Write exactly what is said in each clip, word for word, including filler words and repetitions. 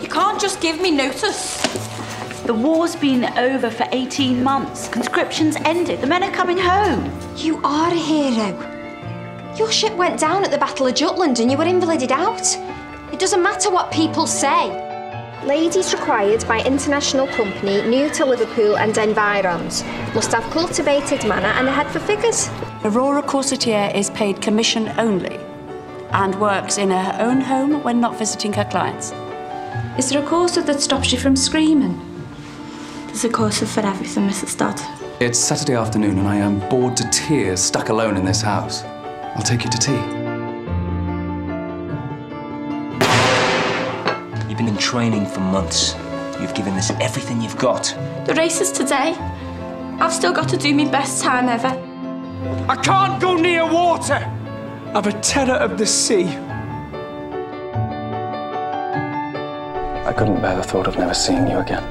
You can't just give me notice. The war's been over for eighteen months. Conscription's ended. The men are coming home. You are a hero. Your ship went down at the Battle of Jutland and you were invalided out. It doesn't matter what people say. Ladies required by international company new to Liverpool and environs must have cultivated manner and a head for figures. Aurora Corsettier is paid commission only and works in her own home when not visiting her clients. Is there a corset that stops you from screaming? There's a corset for everything, Missus Dodd. It's Saturday afternoon and I am bored to tears, stuck alone in this house. I'll take you to tea. You've been in training for months. You've given this everything you've got. The race is today. I've still got to do my best time ever. I can't go near water! I've a terror of the sea. I couldn't bear the thought of never seeing you again.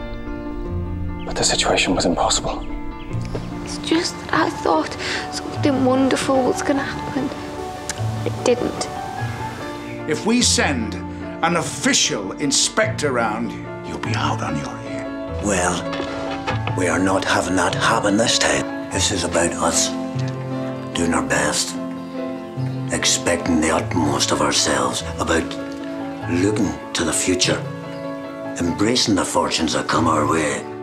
But the situation was impossible. It's just that I thought something wonderful was going to happen. It didn't. If we send an official inspector round, you'll be out on your ear. Well, we are not having that happen this time. This is about us doing our best. Expecting the utmost of ourselves, about looking to the future, embracing the fortunes that come our way.